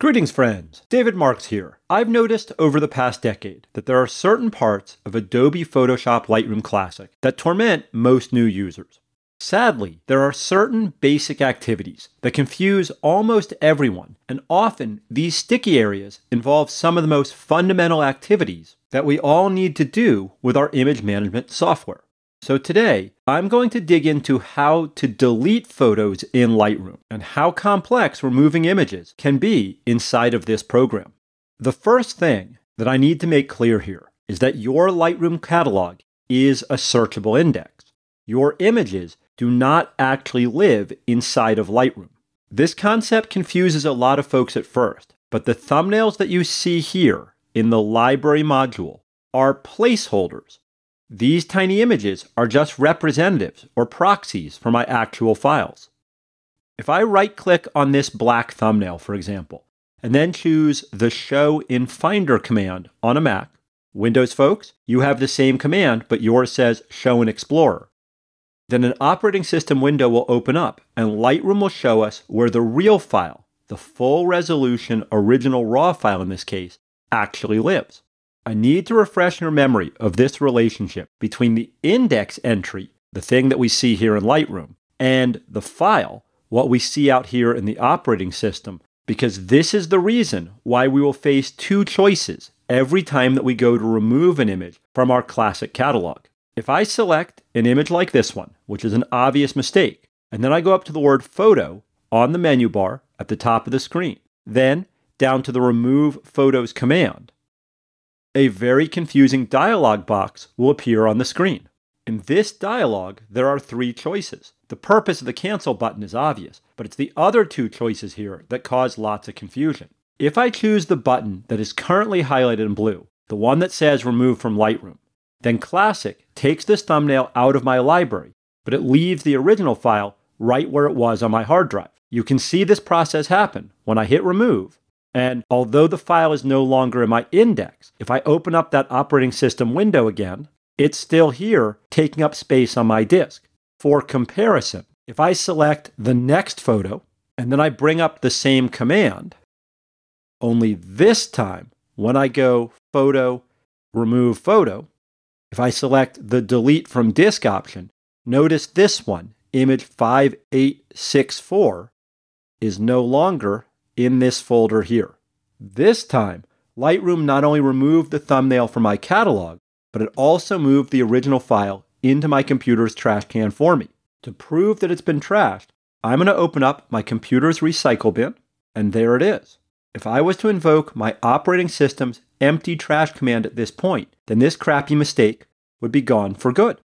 Greetings friends, David Marx here. I've noticed over the past decade that there are certain parts of Adobe Photoshop Lightroom Classic that torment most new users. Sadly, there are certain basic activities that confuse almost everyone, and often these sticky areas involve some of the most fundamental activities that we all need to do with our image management software. So today, I'm going to dig into how to delete photos in Lightroom and how complex removing images can be inside of this program. The first thing that I need to make clear here is that your Lightroom catalog is a searchable index. Your images do not actually live inside of Lightroom. This concept confuses a lot of folks at first, but the thumbnails that you see here in the library module are placeholders. These tiny images are just representatives or proxies for my actual files. If I right-click on this black thumbnail, for example, and then choose the Show in Finder command on a Mac, Windows folks, you have the same command, but yours says Show in Explorer. Then an operating system window will open up, and Lightroom will show us where the real file, the full resolution original raw file in this case, actually lives. I need to refresh your memory of this relationship between the index entry, the thing that we see here in Lightroom, and the file, what we see out here in the operating system, because this is the reason why we will face two choices every time that we go to remove an image from our classic catalog. If I select an image like this one, which is an obvious mistake, and then I go up to the word Photo on the menu bar at the top of the screen, then down to the Remove Photos command, a very confusing dialog box will appear on the screen. In this dialog, there are three choices. The purpose of the cancel button is obvious, but it's the other two choices here that cause lots of confusion. If I choose the button that is currently highlighted in blue, the one that says Remove from Lightroom, then Classic takes this thumbnail out of my library, but it leaves the original file right where it was on my hard drive. You can see this process happen when I hit Remove. And although the file is no longer in my index, if I open up that operating system window again, it's still here taking up space on my disk. For comparison, if I select the next photo and then I bring up the same command, only this time when I go Photo, Remove Photo, if I select the Delete from Disk option, notice this one, image 5864, is no longer in this folder here. This time, Lightroom not only removed the thumbnail from my catalog, but it also moved the original file into my computer's trash can for me. To prove that it's been trashed, I'm going to open up my computer's recycle bin, and there it is. If I was to invoke my operating system's empty trash command at this point, then this crappy mistake would be gone for good.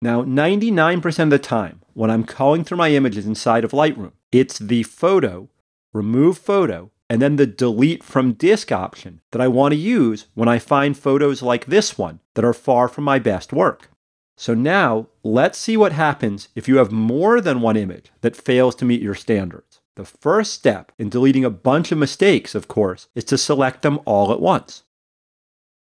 Now, 99% of the time, when I'm calling through my images inside of Lightroom, it's the Photo, Remove Photo, and then the Delete from Disk option that I want to use when I find photos like this one that are far from my best work. So now, let's see what happens if you have more than one image that fails to meet your standards. The first step in deleting a bunch of mistakes, of course, is to select them all at once.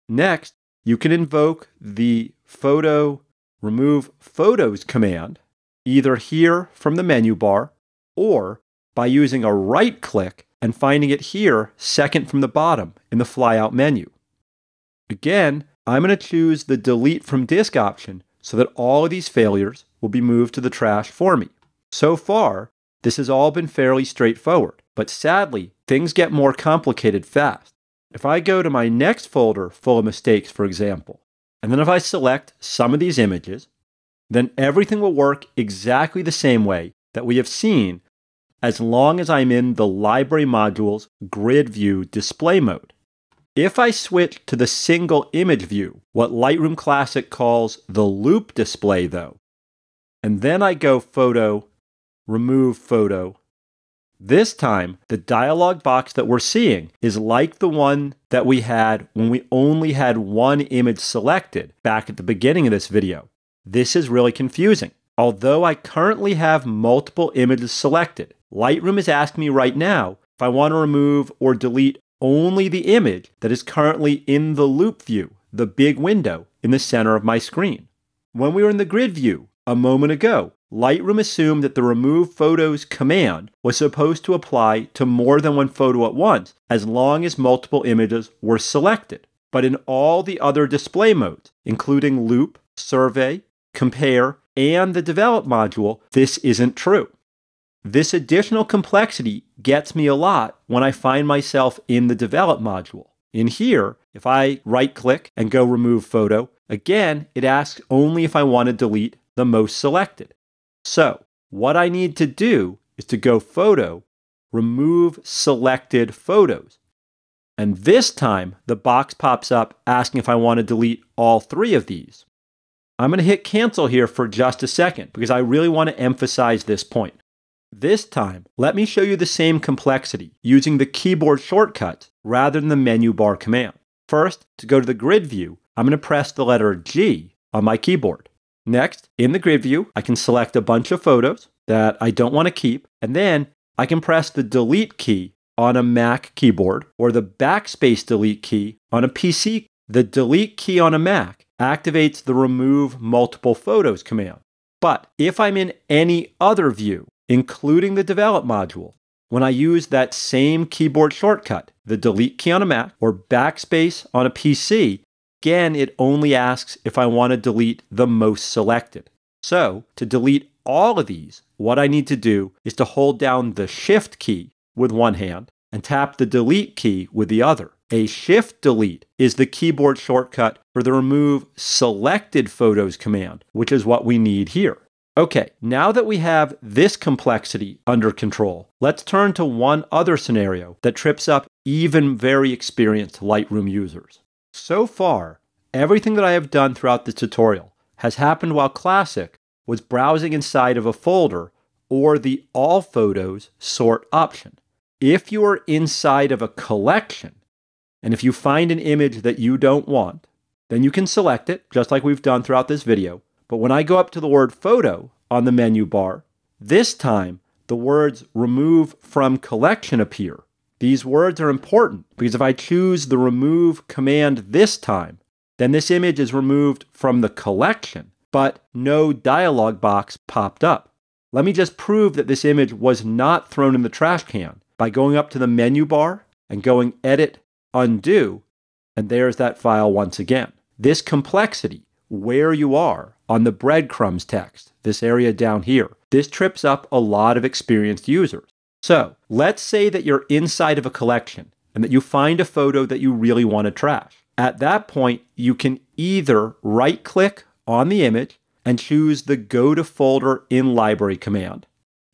Next, you can invoke the Photo, Remove Photos command, either here from the menu bar, or by using a right click and finding it here, second from the bottom in the flyout menu. Again, I'm going to choose the Delete from Disk option so that all of these failures will be moved to the trash for me. So far, this has all been fairly straightforward, but sadly, things get more complicated fast. If I go to my next folder full of mistakes, for example, and then if I select some of these images, then everything will work exactly the same way that we have seen as long as I'm in the Library module's Grid View display mode. If I switch to the single image view, what Lightroom Classic calls the loop display though, and then I go Photo, Remove Photo, this time the dialog box that we're seeing is like the one that we had when we only had one image selected back at the beginning of this video. This is really confusing. Although I currently have multiple images selected, Lightroom is asking me right now if I want to remove or delete only the image that is currently in the loop view, the big window in the center of my screen. When we were in the grid view a moment ago, Lightroom assumed that the Remove Photos command was supposed to apply to more than one photo at once, as long as multiple images were selected. But in all the other display modes, including Loop, Survey, Compare, and the Develop module, this isn't true. This additional complexity gets me a lot when I find myself in the Develop module. In here, if I right-click and go Remove Photo, again, it asks only if I want to delete the most selected. So, what I need to do is to go Photo, Remove Selected Photos. And this time, the box pops up asking if I want to delete all three of these. I'm going to hit Cancel here for just a second because I really want to emphasize this point. This time, let me show you the same complexity using the keyboard shortcuts rather than the menu bar command. First, to go to the grid view, I'm going to press the letter G on my keyboard. Next, in the grid view, I can select a bunch of photos that I don't want to keep, and then I can press the Delete key on a Mac keyboard or the Backspace Delete key on a PC. The Delete key on a Mac activates the Remove Multiple Photos command. But if I'm in any other view, including the Develop module, when I use that same keyboard shortcut, the Delete key on a Mac or Backspace on a PC, again, it only asks if I want to delete the most selected. So, to delete all of these, what I need to do is to hold down the Shift key with one hand and tap the Delete key with the other. A Shift Delete is the keyboard shortcut for the Remove Selected Photos command, which is what we need here. Okay, now that we have this complexity under control, let's turn to one other scenario that trips up even very experienced Lightroom users. So far, everything that I have done throughout this tutorial has happened while Classic was browsing inside of a folder or the All Photos Sort option. If you are inside of a collection, and if you find an image that you don't want, then you can select it, just like we've done throughout this video. But when I go up to the word Photo on the menu bar, this time the words Remove from Collection appear. These words are important because if I choose the Remove command this time, then this image is removed from the collection, but no dialog box popped up. Let me just prove that this image was not thrown in the trash can by going up to the menu bar and going Edit, Undo, and there's that file once again. This complexity, where you are on the breadcrumbs text, this area down here, this trips up a lot of experienced users. So let's say that you're inside of a collection and that you find a photo that you really want to trash. At that point, you can either right-click on the image and choose the Go to Folder in Library command,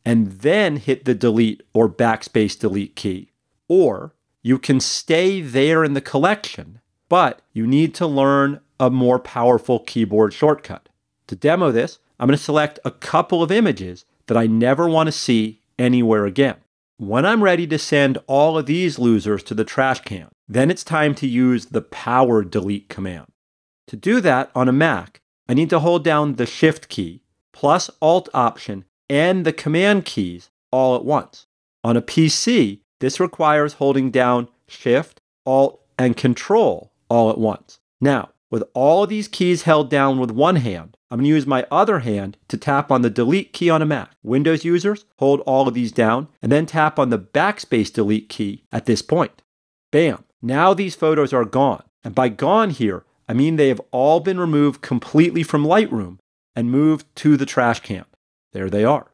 and then hit the Delete or Backspace Delete key, or you can stay there in the collection, but you need to learn a more powerful keyboard shortcut. To demo this, I'm going to select a couple of images that I never want to see anywhere again. When I'm ready to send all of these losers to the trash can, then it's time to use the Power Delete command. To do that on a Mac, I need to hold down the Shift key, plus Alt Option, and the Command keys all at once. On a PC, this requires holding down Shift, Alt, and Control all at once. Now, with all of these keys held down with one hand, I'm going to use my other hand to tap on the Delete key on a Mac. Windows users, hold all of these down and then tap on the Backspace Delete key at this point. Bam! Now these photos are gone. And by gone here, I mean they have all been removed completely from Lightroom and moved to the trash can. There they are.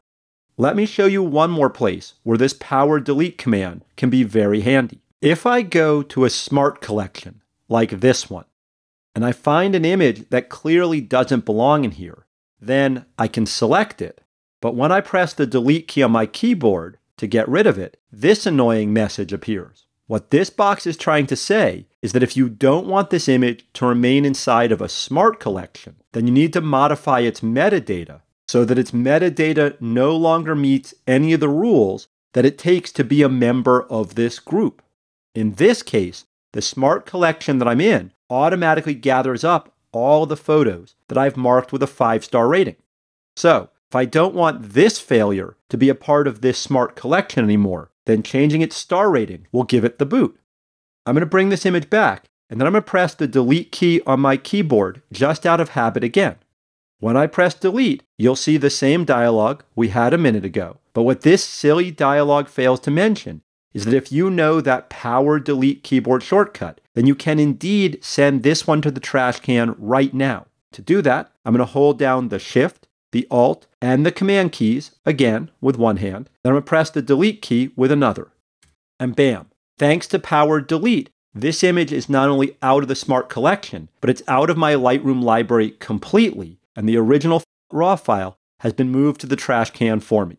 Let me show you one more place where this Power Delete command can be very handy. If I go to a smart collection like this one, and I find an image that clearly doesn't belong in here, then I can select it. But when I press the Delete key on my keyboard to get rid of it, this annoying message appears. What this box is trying to say is that if you don't want this image to remain inside of a smart collection, then you need to modify its metadata so that its metadata no longer meets any of the rules that it takes to be a member of this group. In this case, the smart collection that I'm in automatically gathers up all the photos that I've marked with a 5-star rating. So, if I don't want this failure to be a part of this smart collection anymore, then changing its star rating will give it the boot. I'm going to bring this image back, and then I'm going to press the Delete key on my keyboard just out of habit again. When I press delete, you'll see the same dialog we had a minute ago. But what this silly dialog fails to mention is that if you know that power delete keyboard shortcut, then you can indeed send this one to the trash can right now. To do that, I'm going to hold down the Shift, the Alt, and the Command keys, again, with one hand. Then I'm going to press the delete key with another. And bam! Thanks to power delete, this image is not only out of the Smart collection, but it's out of my Lightroom library completely, and the original raw file has been moved to the trash can for me.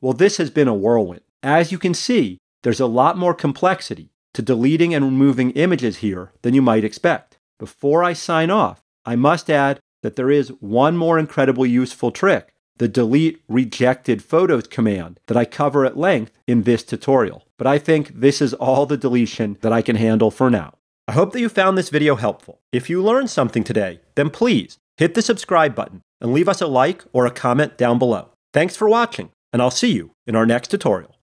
Well, this has been a whirlwind. As you can see, there's a lot more complexity to deleting and removing images here than you might expect. Before I sign off, I must add that there is one more incredibly useful trick, the delete rejected photos command that I cover at length in this tutorial. But I think this is all the deletion that I can handle for now. I hope that you found this video helpful. If you learned something today, then please hit the subscribe button and leave us a like or a comment down below. Thanks for watching, and I'll see you in our next tutorial.